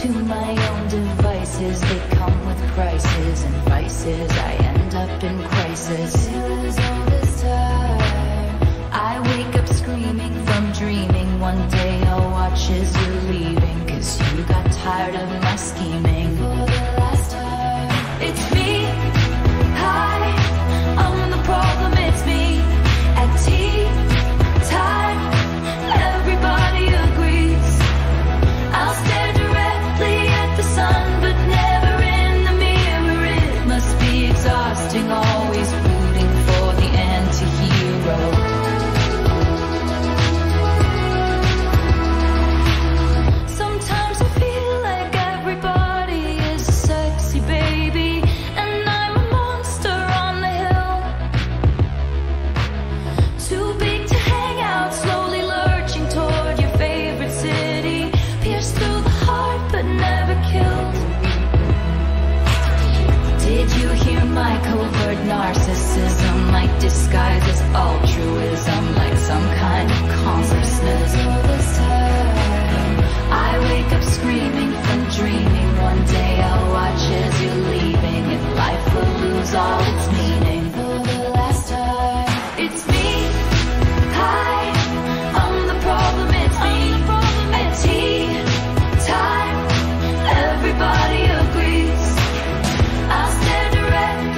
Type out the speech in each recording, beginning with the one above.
to my own devices. They come with prices and vices. I end up in crisis. I wake up screaming from dreaming. One day I'll watch as you're leaving, 'cause you got tired of my scheming. For the last time, it's me. Hi, I'm the problem, it's me. At tea time, everybody agrees. I'll stare directly at the sun, but never in the mirror. It must be exhausting, always rooting for the anti-hero. My covert narcissism, my disguise as altruism, like some kind of consciousness. All this time, I wake up screaming from dreaming. One day I'll watch as you're leaving, if life will lose all its meaning. For the last time, it's me. Hi, I'm the problem, it's me. At tea time, everybody agrees. I'll stay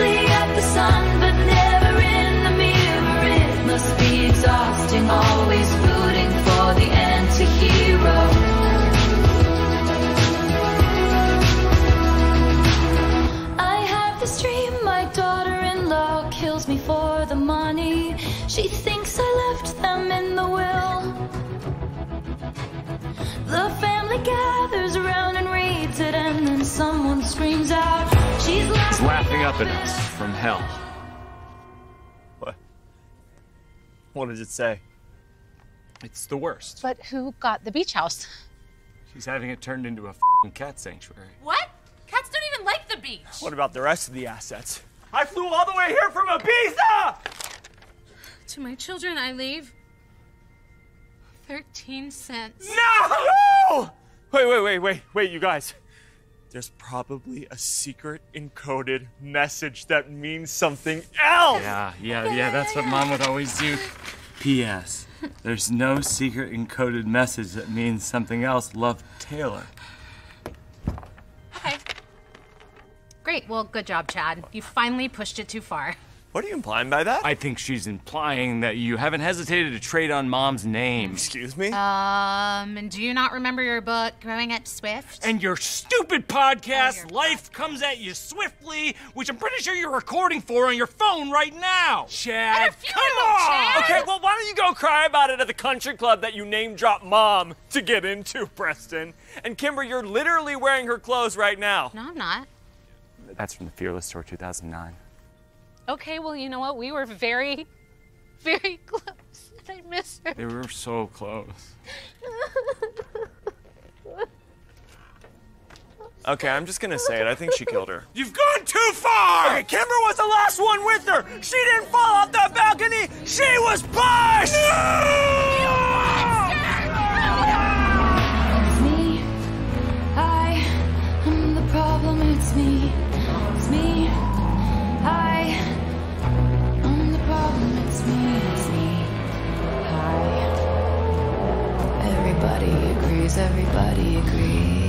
at the sun, but never in the mirror. It must be exhausting, always rooting for the anti-hero. I have this dream, my daughter-in-law kills me for the money. She thinks I left them in the will. The family gathers around and reads it, and then someone screams out, "She's laughing up at us from hell." What? What does it say? It's the worst. But who got the beach house? She's having it turned into a f***ing cat sanctuary. What? Cats don't even like the beach. What about the rest of the assets? I flew all the way here from Ibiza! To my children, I leave 13 cents. No! Wait, you guys. There's probably a secret encoded message that means something else! Yeah, that's what Mom would always do. P.S. There's no secret encoded message that means something else. Love, Taylor. Okay. Great, well, good job, Chad. You finally pushed it too far. What are you implying by that? I think she's implying that you haven't hesitated to trade on Mom's name. Excuse me? And do you not remember your book, Growing Up Swift? And your stupid podcast, Life Comes at You Swiftly, which I'm pretty sure you're recording for on your phone right now. Chad, come on! Okay, well, why don't you go cry about it at the country club that you name-dropped Mom to get into, Preston? And Kimber, you're literally wearing her clothes right now. No, I'm not. That's from the Fearless tour 2009. Okay, well, you know what? We were very, very close. I miss her. They were so close. Okay, I'm just gonna say it. I think she killed her. You've gone too far! Okay, Kimber was the last one with her! She didn't fall off the balcony! She was pushed! No! You monster! No! It's me. I am the problem. It's me. It's me. I'm the problem, it's me, it's me. Hi. Everybody agrees, everybody agrees.